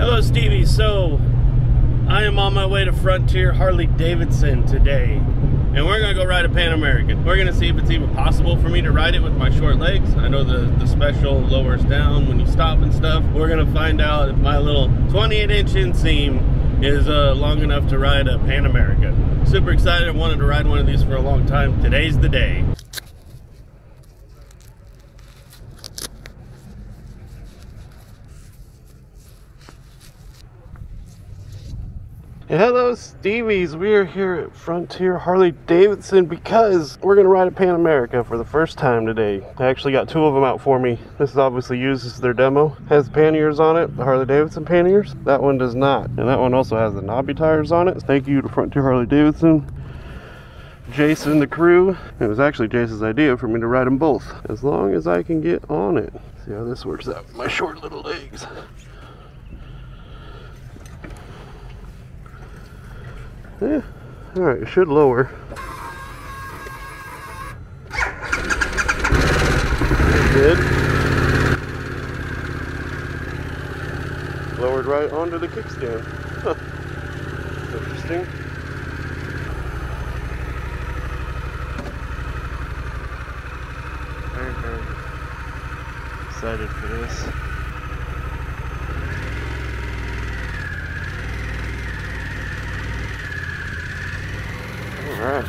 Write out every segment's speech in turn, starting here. Hello Stevie, so I am on my way to Frontier Harley-Davidson today, and we're gonna go ride a Pan American. We're gonna see if it's even possible for me to ride it with my short legs. I know the special lowers down when you stop and stuff. We're gonna find out if my little 28-inch inseam is long enough to ride a Pan American. Super excited, I wanted to ride one of these for a long time. Today's the day. Hello Stevies, we are here at Frontier Harley-Davidson because we're going to ride a Pan America for the first time today. They actually got two of them out for me. This is obviously used as their demo. Has panniers on it, the Harley-Davidson panniers. That one does not. And that one also has the knobby tires on it. Thank you to Frontier Harley-Davidson, Jason, the crew. It was actually Jason's idea for me to ride them both. As long as I can get on it. See how this works out with my short little legs. Yeah, all right, it should lower. Good. Lowered right onto the kickstand. Huh. Interesting. Very, very excited for this. Alright.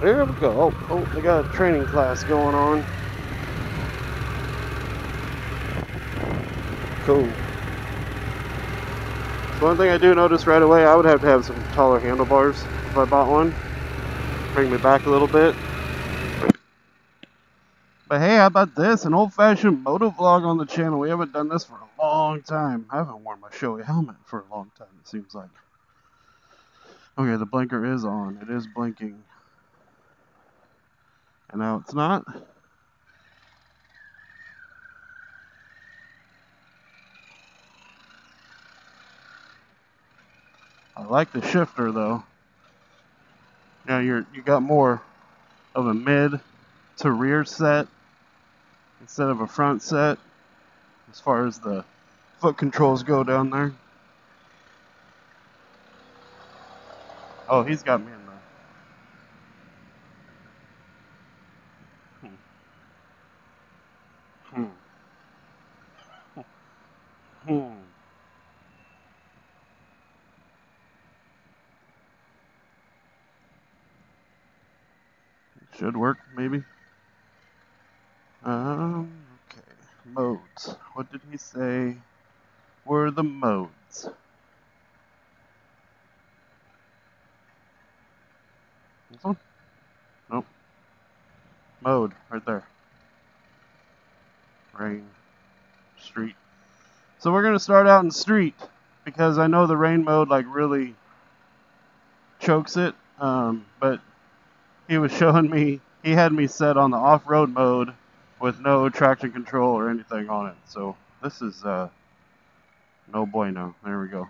There we go. Oh, they got a training class going on. Cool. So one thing I do notice right away, I would have to have some taller handlebars if I bought one. Bring me back a little bit. But hey, how about this? An old-fashioned moto vlog on the channel. We haven't done this for a long time. I haven't worn my Shoei helmet for a long time, it seems like. Okay, the blinker is on. It is blinking. And now it's not. I like the shifter, though. Now you got more of a mid to rear set instead of a front set, as far as the foot controls go down there. Oh, he's got me in there. It should work, maybe. Okay, modes. What did he say were the modes? This one? Nope. Mode, right there. Rain. Street. So we're going to start out in street, because I know the rain mode, like, really chokes it, but he was showing me, he had me set on the off-road mode with no traction control or anything on it. So this is no bueno. There we go.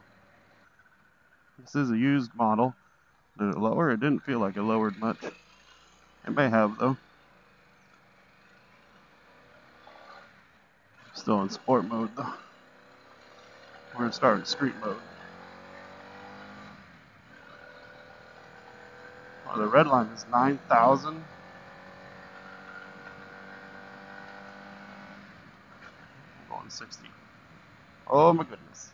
This is a used model. Did it lower? It didn't feel like it lowered much. It may have, though. Still in sport mode, though. We're going to start in street mode. Oh, the red line is 9,000. Going 60. Oh my goodness.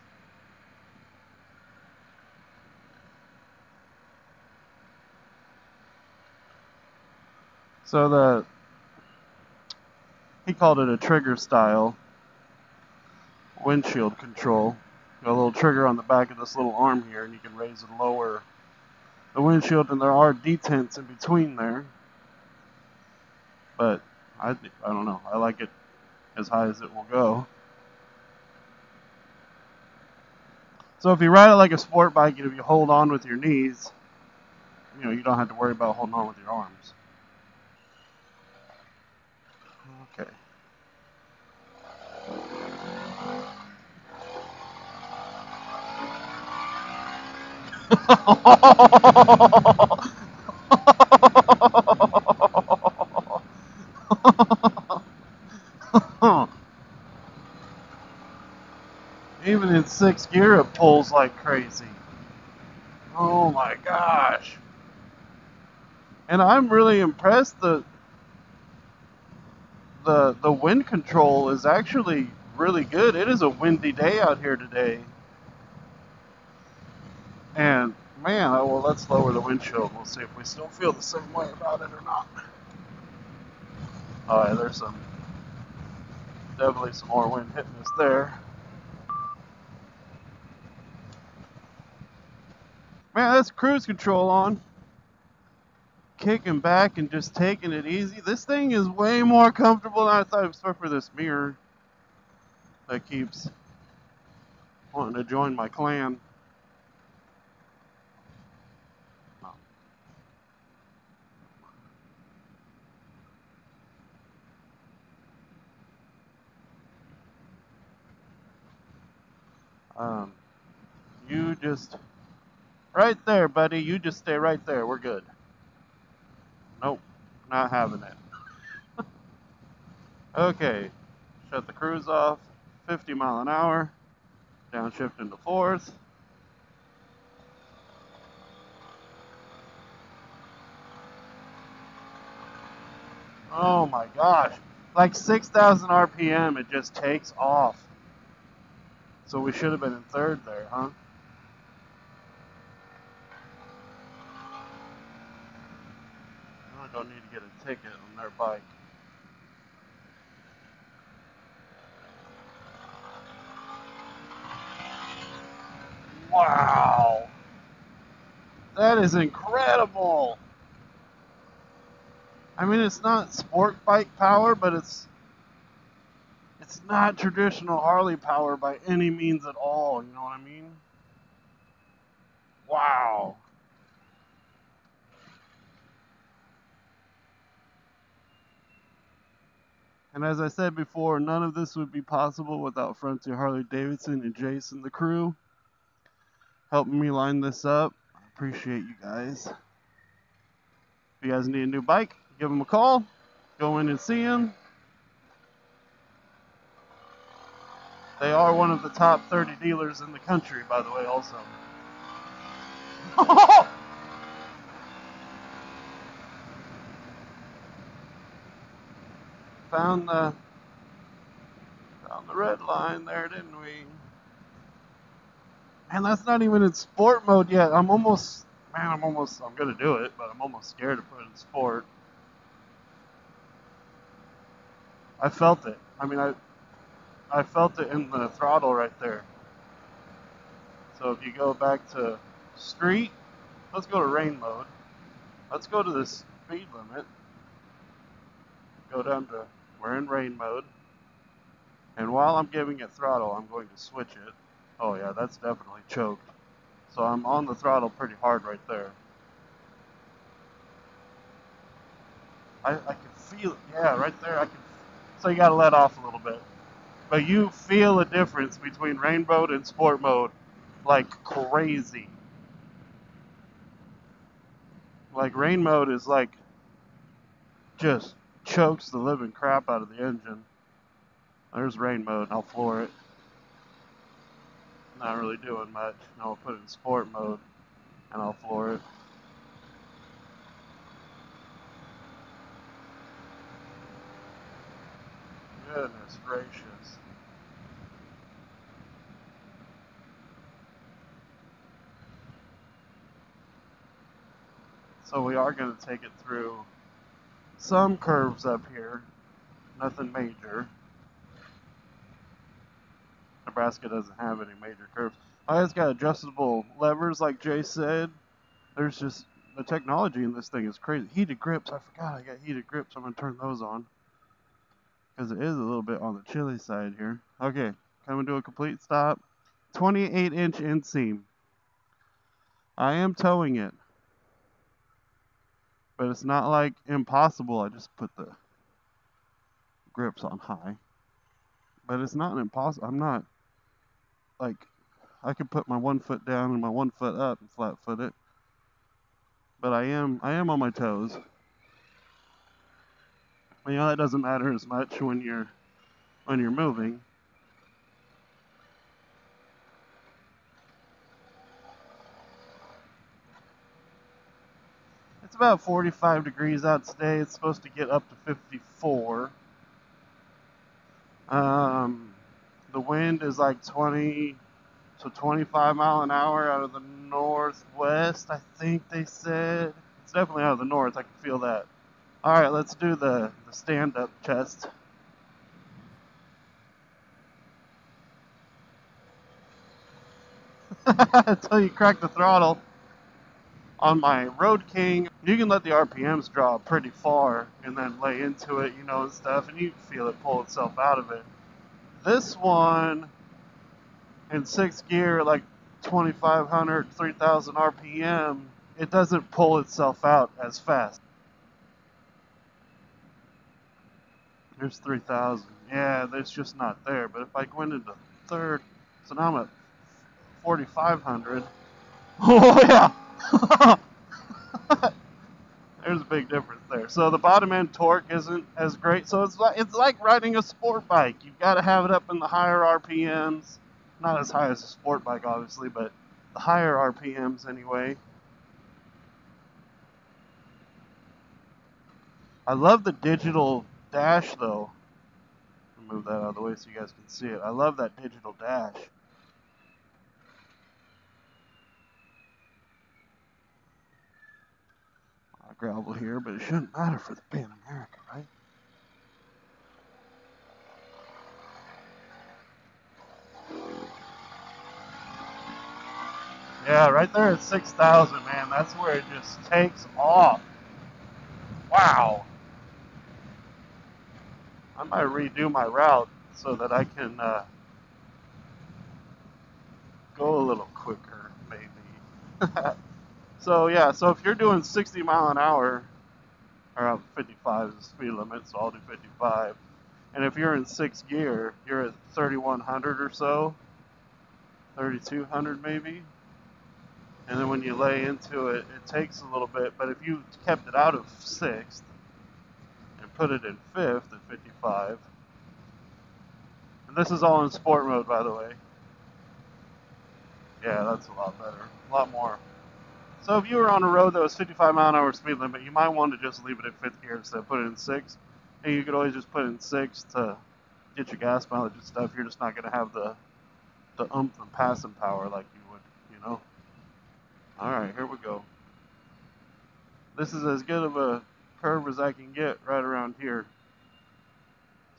So he called it a trigger style windshield control. Got a little trigger on the back of this little arm here, and you can raise and lower the windshield, and there are detents in between there. But I don't know. I like it as high as it will go. So if you ride it like a sport bike, and if you hold on with your knees, you know, you don't have to worry about holding on with your arms. Okay. sixth gear, it pulls like crazy. Oh my gosh. And I'm really impressed that the wind control is actually really good. It is a windy day out here today. And man, well, let's lower the windshield. We'll see if we still feel the same way about it or not. All right, there's definitely some more wind hitting us there. Man, that's cruise control on. Kicking back and just taking it easy. This thing is way more comfortable than I thought, except for this mirror that keeps wanting to join my clan. You just right there, buddy. You just stay right there. We're good. Nope, not having it. Okay, shut the cruise off. 50 mile an hour. Downshift into fourth. Oh my gosh! Like 6,000 RPM, it just takes off. So we should have been in third there, huh? I don't need to get a ticket on their bike. Wow! That is incredible! I mean, it's not sport bike power, but it's not traditional Harley power by any means at all, you know what I mean? Wow. And as I said before, none of this would be possible without Frontier Harley-Davidson and Jason, the crew, helping me line this up. I appreciate you guys. If you guys need a new bike, give them a call. Go in and see them. They are one of the top 30 dealers in the country, by the way, also. Found the red line there, didn't we? Man, that's not even in sport mode yet. I'm gonna do it, but I'm almost scared to put it in sport. I felt it. I mean, I felt it in the throttle right there. So if you go back to street, let's go to rain mode. Let's go to the speed limit. Go down to, we're in rain mode. And while I'm giving it throttle, I'm going to switch it. Oh yeah, that's definitely choked. So I'm on the throttle pretty hard right there. I can feel it, yeah, right there. So you gotta let off a little bit. But you feel a difference between rain mode and sport mode like crazy. Like rain mode is like just chokes the living crap out of the engine. There's rain mode, and I'll floor it. Not really doing much. And I'll put it in sport mode and I'll floor it. Goodness gracious. So we are going to take it through some curves up here. Nothing major. Nebraska doesn't have any major curves. Oh, it's got adjustable levers like Jay said. There's just, the technology in this thing is crazy. Heated grips. I forgot I got heated grips. I'm going to turn those on. Because it is a little bit on the chilly side here. Okay, coming to a complete stop. 28-inch inseam. I am towing it. But it's not like impossible. I just put the grips on high. But it's not an impossible. I'm not like, I could put my one foot down and my one foot up and flat foot it. But I am on my toes. You know, that doesn't matter as much when you're moving. It's about 45 degrees out today. It's supposed to get up to 54. The wind is like 20 to 25 mile an hour out of the northwest, I think they said. It's definitely out of the north. I can feel that. All right, let's do the stand-up chest. Until you crack the throttle. On my Road King, you can let the RPMs drop pretty far and then lay into it, you know, and stuff, and you can feel it pull itself out of it. This one, in 6th gear, like 2,500, 3,000 RPM, it doesn't pull itself out as fast. There's 3,000. Yeah, it's just not there, but if I went into 3rd, so now I'm at 4,500. Oh, yeah! There's a big difference there. So the bottom end torque isn't as great. So it's like riding a sport bike. You've got to have it up in the higher RPMs. Not as high as a sport bike, obviously, but the higher RPMs anyway. I love the digital dash, though. I'll move that out of the way so you guys can see it. I love that digital dash. Gravel here, but it shouldn't matter for the Pan American, right? Yeah, right there at 6,000, man. That's where it just takes off. Wow. I might redo my route so that I can go a little quicker, maybe. So, yeah, so if you're doing 60 mile an hour, or 55 is the speed limit, so I'll do 55. And if you're in 6th gear, you're at 3,100 or so, 3,200 maybe. And then when you lay into it, it takes a little bit. But if you kept it out of 6th and put it in 5th at 55, and this is all in sport mode, by the way. Yeah, that's a lot better, a lot more. So if you were on a road that was 55 mile an hour speed limit, you might want to just leave it at 5th gear instead of put it in 6th. And you could always just put it in 6th to get your gas mileage and stuff. You're just not going to have the oomph and passing power like you would, you know. Alright, here we go. This is as good of a curve as I can get right around here.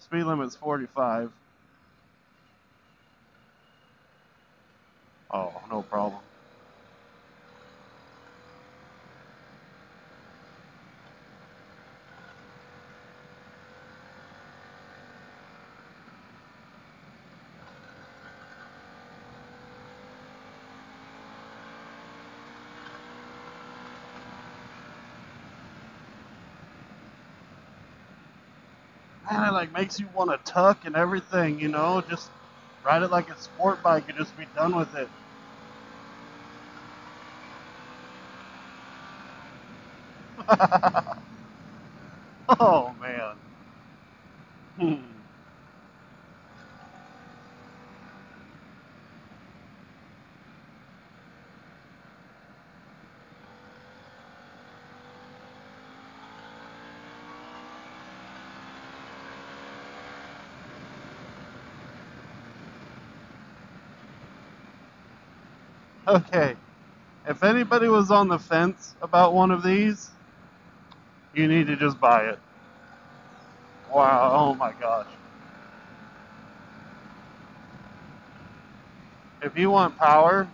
Speed limit's 45. Oh, no problem. Man, it like makes you want to tuck and everything, you know, just ride it like a sport bike and just be done with it. Oh, man. Okay, if anybody was on the fence about one of these, you need to just buy it. Wow, oh my gosh. If you want power,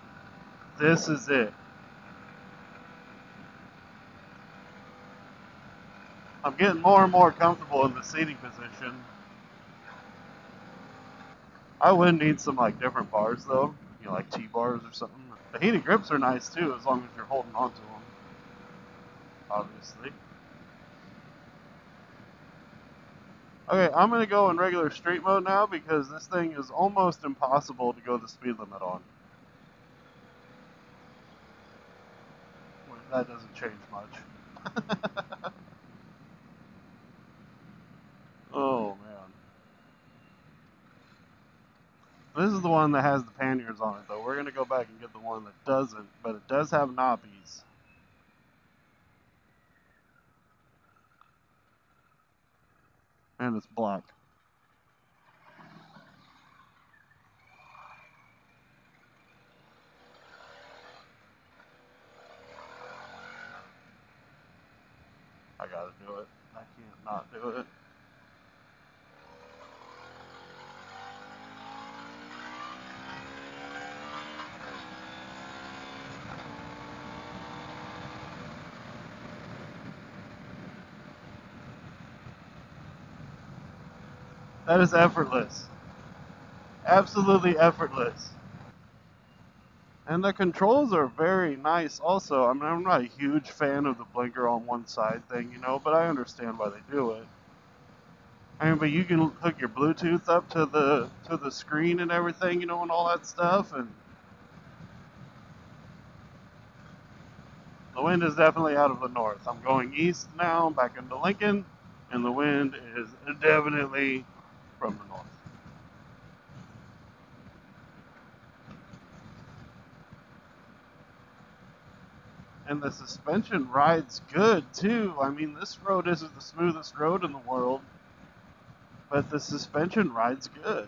this is it. I'm getting more and more comfortable in the seating position. I would need some like different bars though, you know, like T-bars or something. The heated grips are nice too, as long as you're holding on to them, obviously. Okay, I'm going to go in regular street mode now because this thing is almost impossible to go the speed limit on. Well, that doesn't change much. Oh, man. This is the one that has the panniers on it, though. We're going to go back and get the one that doesn't, but it does have knobbies. and it's blocked. I gotta do it. I can't not do it. That is effortless. Absolutely effortless. And the controls are very nice also. I mean, I'm not a huge fan of the blinker on one side thing, you know, but I understand why they do it. I mean, but you can hook your Bluetooth up to the screen and everything, you know, and all that stuff, and the wind is definitely out of the north. I'm going east now, back into Lincoln, and the wind is definitely from the north. And the suspension rides good, too. I mean, this road isn't the smoothest road in the world, but the suspension rides good.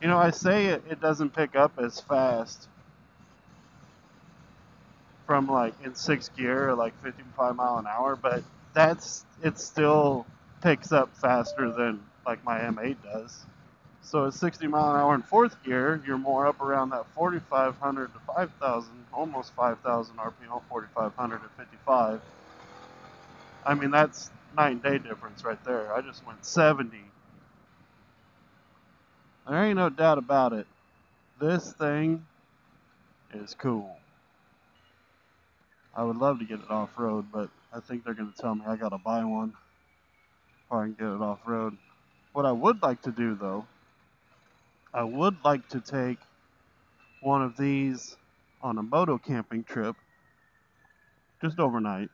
You know, I say it doesn't pick up as fast from, like, in 6th gear, like 55 mile an hour, but it still picks up faster than, like, my M8 does. So at 60 mile an hour in 4th gear, you're more up around that 4,500 to 5,000, almost 5,000 RPM, 4,500 to 55. I mean, that's night-and-day difference right there. I just went 70. There ain't no doubt about it. This thing is cool. I would love to get it off-road, but I think they're going to tell me I got to buy one before I can get it off-road. What I would like to do, though, I would like to take one of these on a moto camping trip, just overnight,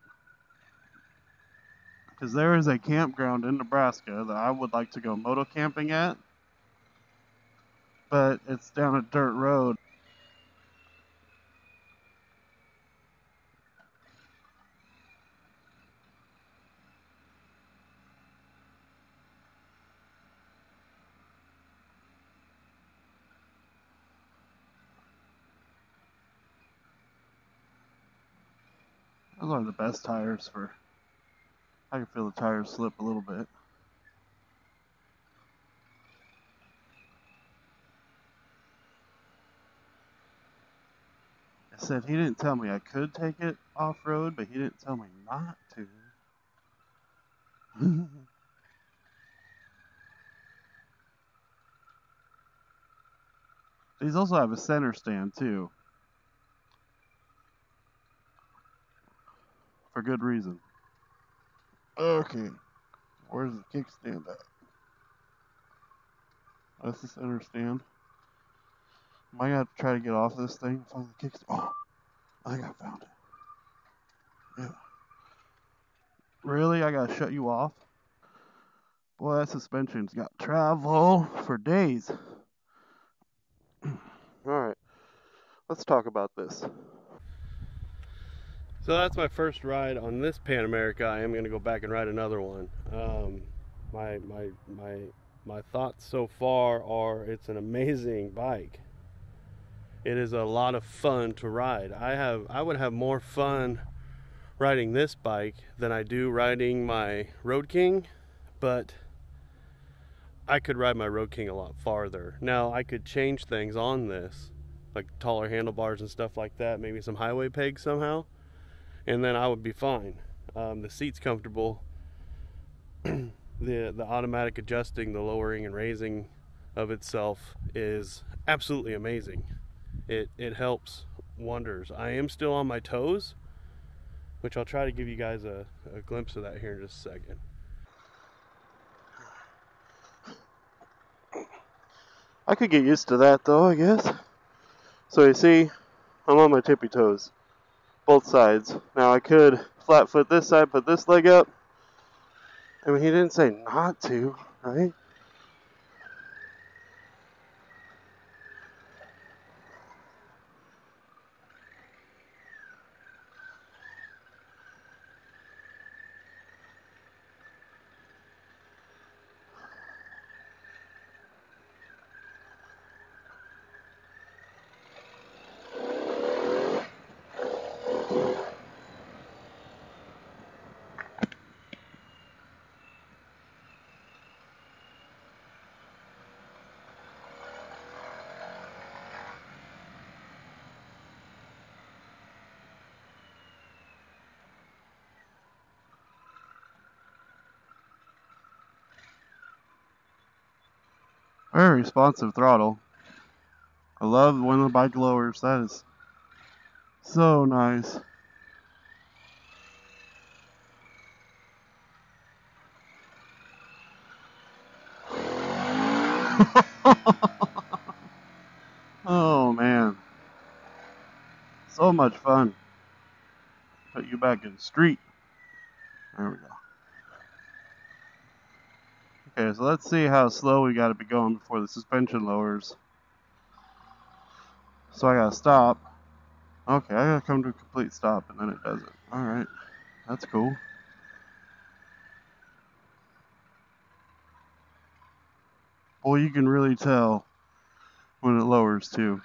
because there is a campground in Nebraska that I would like to go moto camping at, but it's down a dirt road. Those aren't the best tires for... I can feel the tires slip a little bit. I said he didn't tell me I could take it off-road, but he didn't tell me not to. These also have a center stand, too. For good reason. Okay. Where's the kickstand at? That's the center stand. Am I going to try to get off this thing and find the kickstand? Oh, I think I found it. Yeah. Really? I got to shut you off? Boy, that suspension's got travel for days. Alright. Let's talk about this. So that's my first ride on this Pan America. I am going to go back and ride another one. My thoughts so far are it's an amazing bike. It is a lot of fun to ride. I would have more fun riding this bike than I do riding my Road King, but I could ride my Road King a lot farther. Now I could change things on this, like taller handlebars and stuff like that, maybe some highway pegs somehow. And then I would be fine. The seat's comfortable. The automatic adjusting, the lowering and raising of itself is absolutely amazing. It helps wonders. I am still on my toes, which I'll try to give you guys a glimpse of that here in just a second. I could get used to that though, I guess. So you see, I'm on my tippy toes. Both sides. Now I could flat foot this side, put this leg up. I mean, he didn't say not to, right? Very responsive throttle. I love one of the bike lowers. That is so nice. Oh man, so much fun. Put you back in the street. There we go. Okay, so let's see how slow we gotta be going before the suspension lowers. So I gotta stop. Okay, I gotta come to a complete stop and then it does it. Alright, that's cool. Boy, you can really tell when it lowers too.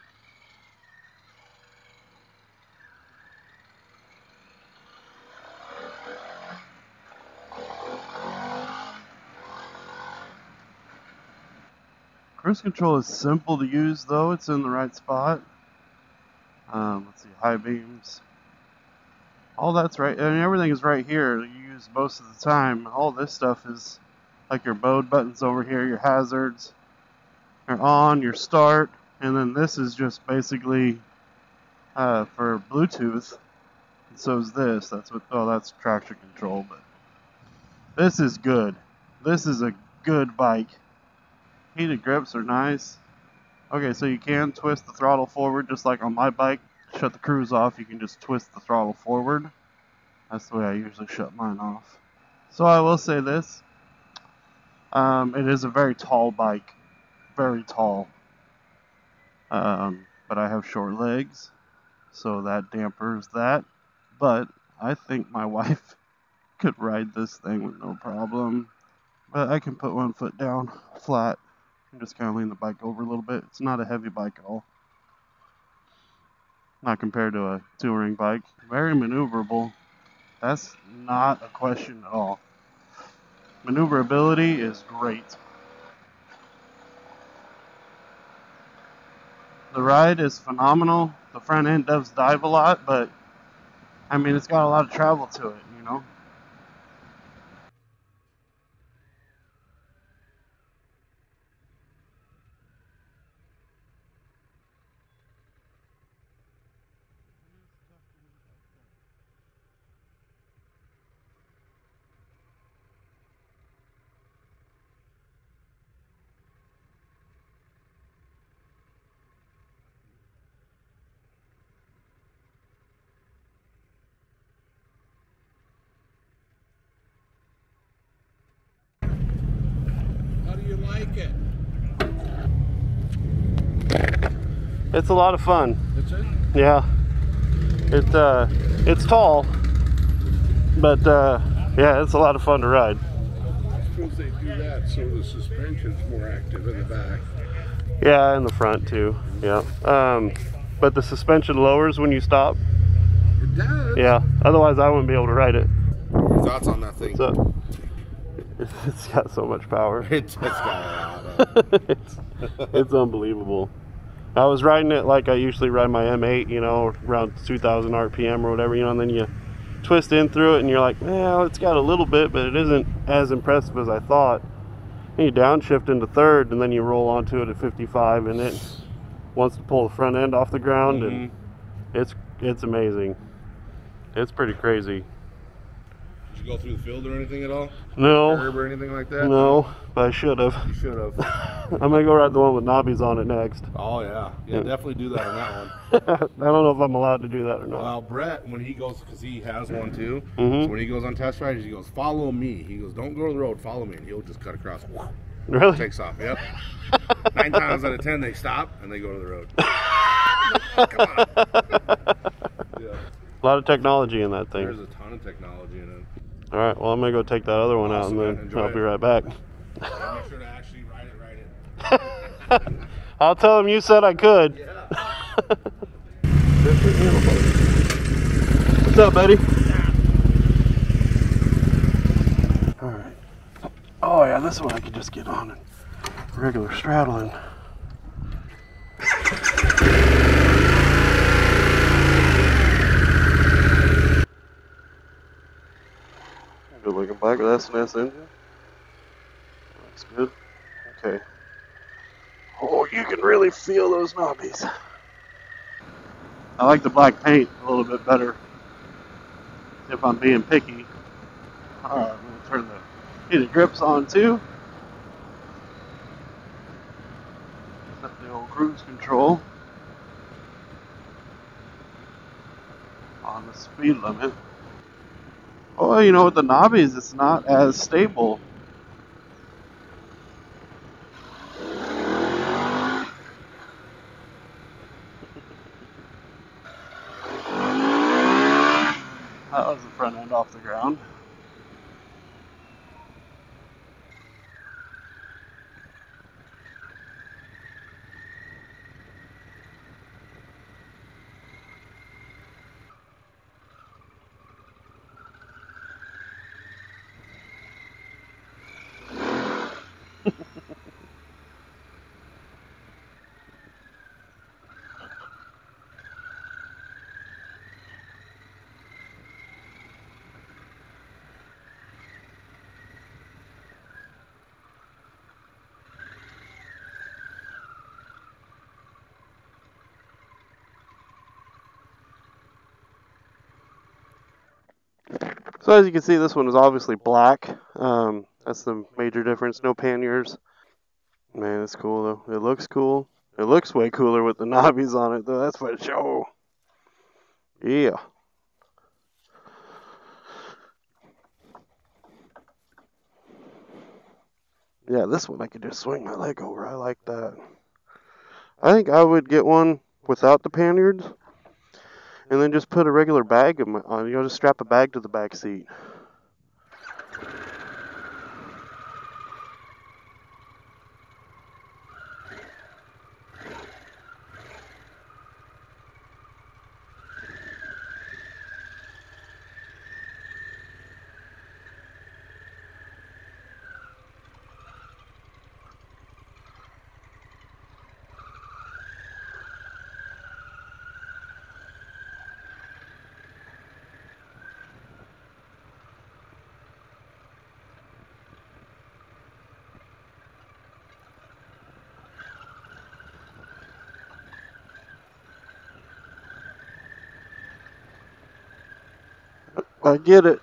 Cruise control is simple to use though, it's in the right spot. Let's see, high beams. All that's right, and everything is right here. You use most of the time. All this stuff is like your mode buttons over here, your hazards, your on, your start, and then this is just basically for Bluetooth. And so is this. That's what. Oh, that's traction control. But this is good. This is a good bike. Heated grips are nice. Okay, so you can twist the throttle forward, just like on my bike. Shut the cruise off. You can just twist the throttle forward. That's the way I usually shut mine off. So I will say this. It is a very tall bike, very tall, but I have short legs, so that dampers that, but I think my wife could ride this thing with no problem, but I can put one foot down flat and just kind of lean the bike over a little bit. It's not a heavy bike at all, not compared to a touring bike. Very maneuverable, that's not a question at all. Maneuverability is great. The ride is phenomenal. The front end does dive a lot, but I mean, it's got a lot of travel to it, you know? It's a lot of fun. It's it? Yeah. It's tall, but yeah, it's a lot of fun to ride. I suppose they do that so the suspension's more active in the back. Yeah, in the front too. Yeah. But the suspension lowers when you stop. It does. Yeah. Otherwise, I wouldn't be able to ride it. Your thoughts on that thing? So, it's got so much power. It's got a lot of power. It's unbelievable. I was riding it like I usually ride my M8, you know, around 2,000 RPM or whatever, you know, and then you twist in through it and you're like, well, it's got a little bit, but it isn't as impressive as I thought. And you downshift into third and then you roll onto it at 55 and it wants to pull the front end off the ground. Mm-hmm. And it's amazing. It's pretty crazy. Did you go through the field or anything at all? No. Herb or anything like that? No, but I should have. You should have. I'm going to go ride the one with knobbies on it next. Oh, yeah. Yeah, definitely do that on that one. I don't know if I'm allowed to do that or not. Well, Brett, when he goes, because he has one too, mm-hmm. So when he goes on test rides, he goes, follow me. He goes, don't go to the road, follow me. And he'll just cut across. Really? It takes off, yep. 9 times out of 10, they stop and they go to the road. Come on. Yeah. A lot of technology in that thing. There's a ton of technology in it. All right, well, I'm going to go take that other one out, and then I'll be right back. Make sure to actually ride it. I'll tell him you said I could. Yeah. What's up, buddy? Yeah. All right. Oh, yeah, this one I could just get on and regular straddling. Looking bike with S&S engine. Looks good. Okay. Oh, you can really feel those knobbies. I like the black paint a little bit better. If I'm being picky. Alright, I'm going to turn the heated grips on too. Set the old cruise control on the speed limit. Oh, you know, with the knobbies, it's not as stable. That was the front end off the ground. So as you can see, this one is obviously black. That's the major difference. No panniers. Man, it's cool though. It looks cool. It looks way cooler with the knobbies on it though. That's for sure. Yeah. Yeah, this one I could just swing my leg over. I like that. I think I would get one without the panniers. And then just put a regular bag on. You know, just strap a bag to the back seat. I get it.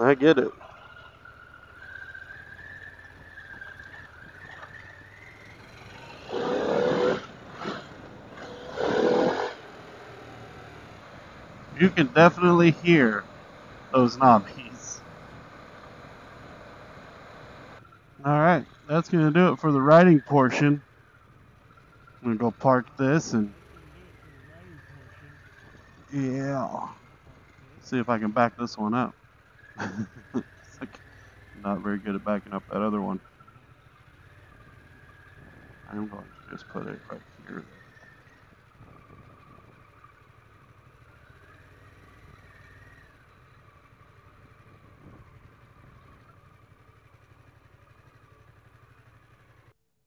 I get it. You can definitely hear those knobbies. Alright, that's going to do it for the riding portion. I'm going to go park this and... yeah. See if I can back this one up. It's like not very good at backing up that other one. I'm going to just put it right here.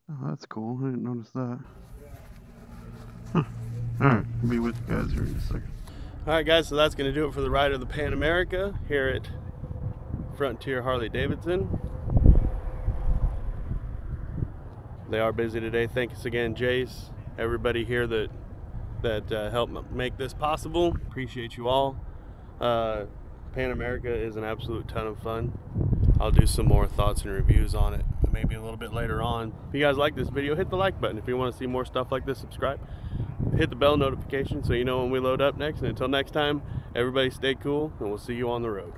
Oh, that's cool. I didn't notice that. Huh. Alright, I'll be with you guys here in a second. Alright guys, so that's going to do it for the ride of the Pan America here at Frontier Harley-Davidson. They are busy today. Thanks again, Jace, everybody here that helped make this possible. Appreciate you all. Pan America is an absolute ton of fun. I'll do some more thoughts and reviews on it maybe a little bit later on. If you guys like this video, hit the like button. If you want to see more stuff like this, subscribe. Hit the bell notification so you know when we load up next. And until next time, everybody stay cool, and we'll see you on the road.